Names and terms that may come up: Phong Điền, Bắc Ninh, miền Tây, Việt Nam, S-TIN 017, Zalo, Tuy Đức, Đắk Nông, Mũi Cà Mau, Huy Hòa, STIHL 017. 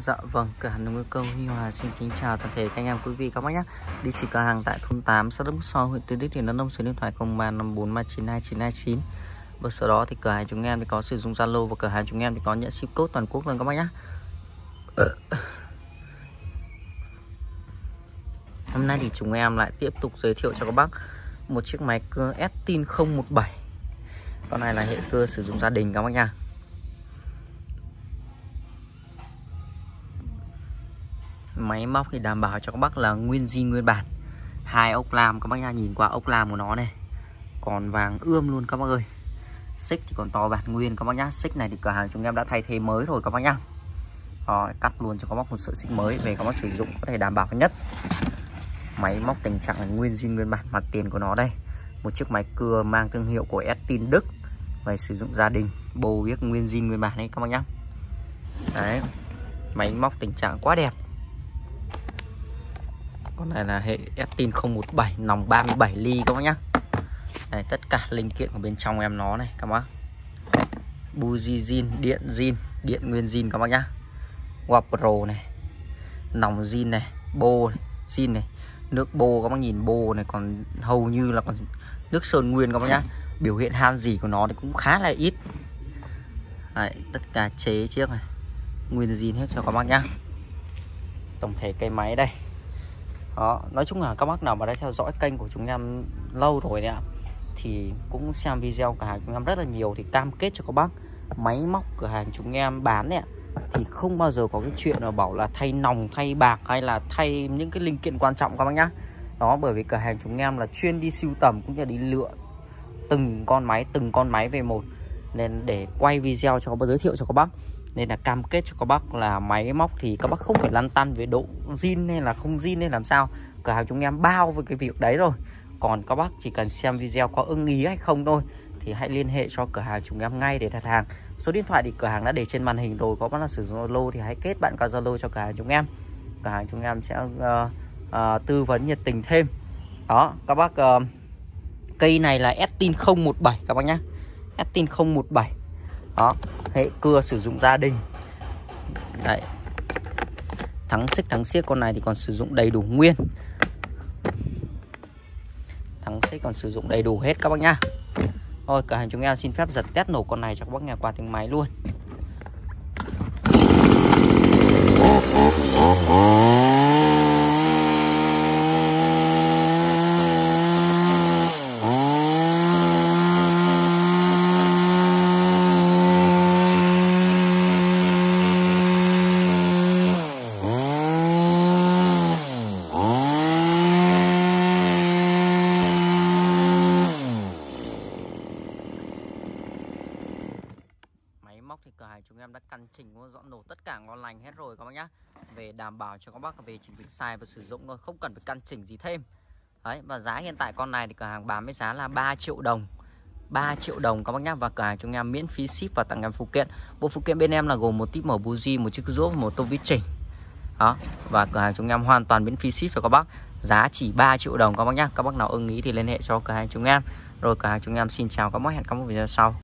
Dạ vâng, cửa hàng nông nghiệp Huy Hòa xin kính chào toàn thể các anh em quý vị các bác nhé. Địa chỉ cửa hàng tại thôn 8 xã Đức So, huyện Tuy Đức, tỉnh Đắk Nông, số điện thoại 0354392929. Và sau đó thì cửa hàng chúng em thì có sử dụng Zalo và cửa hàng chúng em thì có nhận ship code toàn quốc luôn các bác nhé. Hôm nay thì chúng em lại tiếp tục giới thiệu cho các bác một chiếc máy cưa S-TIN 017. Con này là hệ cưa sử dụng gia đình các bác nha. Máy móc thì đảm bảo cho các bác là nguyên zin nguyên bản, hai ốc lam các bác nha, nhìn qua ốc lam của nó này còn vàng ươm luôn các bác ơi. Xích thì còn to bản nguyên các bác nhá. Xích này thì cửa hàng chúng em đã thay thế mới rồi các bác nhá. Rồi, cắt luôn cho các bác một sợi xích mới về các bác sử dụng có thể đảm bảo nhất. Máy móc tình trạng là nguyên zin nguyên bản, mặt tiền của nó đây, một chiếc máy cưa mang thương hiệu của S-TIHL Đức và sử dụng gia đình, bầu biếc nguyên zin nguyên bản đấy các bác nhá. Đấy, máy móc tình trạng quá đẹp. Con này là hệ S-TIN 017, nòng 37 ly các bác nhá. Đây, tất cả linh kiện của bên trong em nó này các bác. Buji zin, điện zin, điện nguyên zin các bác nhá. Wapro này, nòng zin này, bô này, zin này, nước bô các bác nhìn, bô này còn hầu như là còn nước sơn nguyên các bác nhá. Biểu hiện han gì của nó thì cũng khá là ít. Đấy, tất cả chế chiếc này nguyên zin hết cho các bác nhá. Tổng thể cây máy đây. Đó, nói chung là các bác nào mà đã theo dõi kênh của chúng em lâu rồi đấy ạ, thì cũng xem video cửa hàng chúng em rất là nhiều, thì cam kết cho các bác máy móc cửa hàng chúng em bán đấy ạ, thì không bao giờ có cái chuyện là bảo là thay nòng, thay bạc hay là thay những cái linh kiện quan trọng các bác nhá. Đó, bởi vì cửa hàng chúng em là chuyên đi sưu tầm cũng như đi lựa từng con máy về một, nên để quay video cho các bác, giới thiệu cho các bác, nên là cam kết cho các bác là máy móc thì các bác không phải lăn tăn về độ zin hay là không zin hay làm sao. Cửa hàng chúng em bao với cái việc đấy rồi. Còn các bác chỉ cần xem video có ưng ý hay không thôi thì hãy liên hệ cho cửa hàng chúng em ngay để đặt hàng. Số điện thoại thì cửa hàng đã để trên màn hình rồi. Có bác là sử dụng Zalo thì hãy kết bạn qua Zalo cho cửa hàng chúng em. Cửa hàng chúng em sẽ tư vấn nhiệt tình thêm. Đó các bác, cây này là S-TIN 017 các bác nhá. S-TIN 017. Đó, hệ cưa sử dụng gia đình. Đấy, thắng xích thắng xiếc con này thì còn sử dụng đầy đủ nguyên, thắng xích còn sử dụng đầy đủ hết các bác nhá. Thôi cửa hàng chúng em xin phép giật test nổ con này cho các bác nghe qua tiếng máy luôn. Cửa hàng chúng em đã căn chỉnh dọn nổ tất cả ngon lành hết rồi các bác nhá, về đảm bảo cho các bác về chỉ việc xài và sử dụng thôi, không cần phải căn chỉnh gì thêm. Đấy, và giá hiện tại con này thì cửa hàng bán với giá là 3 triệu đồng, 3 triệu đồng các bác nhá. Và cửa hàng chúng em miễn phí ship và tặng em phụ kiện. Bộ phụ kiện bên em là gồm một típ mở buji, một chiếc rũa, một tô vít chỉnh. Đó, và cửa hàng chúng em hoàn toàn miễn phí ship cho các bác, giá chỉ 3 triệu đồng các bác nhá. Các bác nào ưng ý thì liên hệ cho cửa hàng chúng em. Rồi cửa hàng chúng em xin chào các bác, hẹn các bác video sau.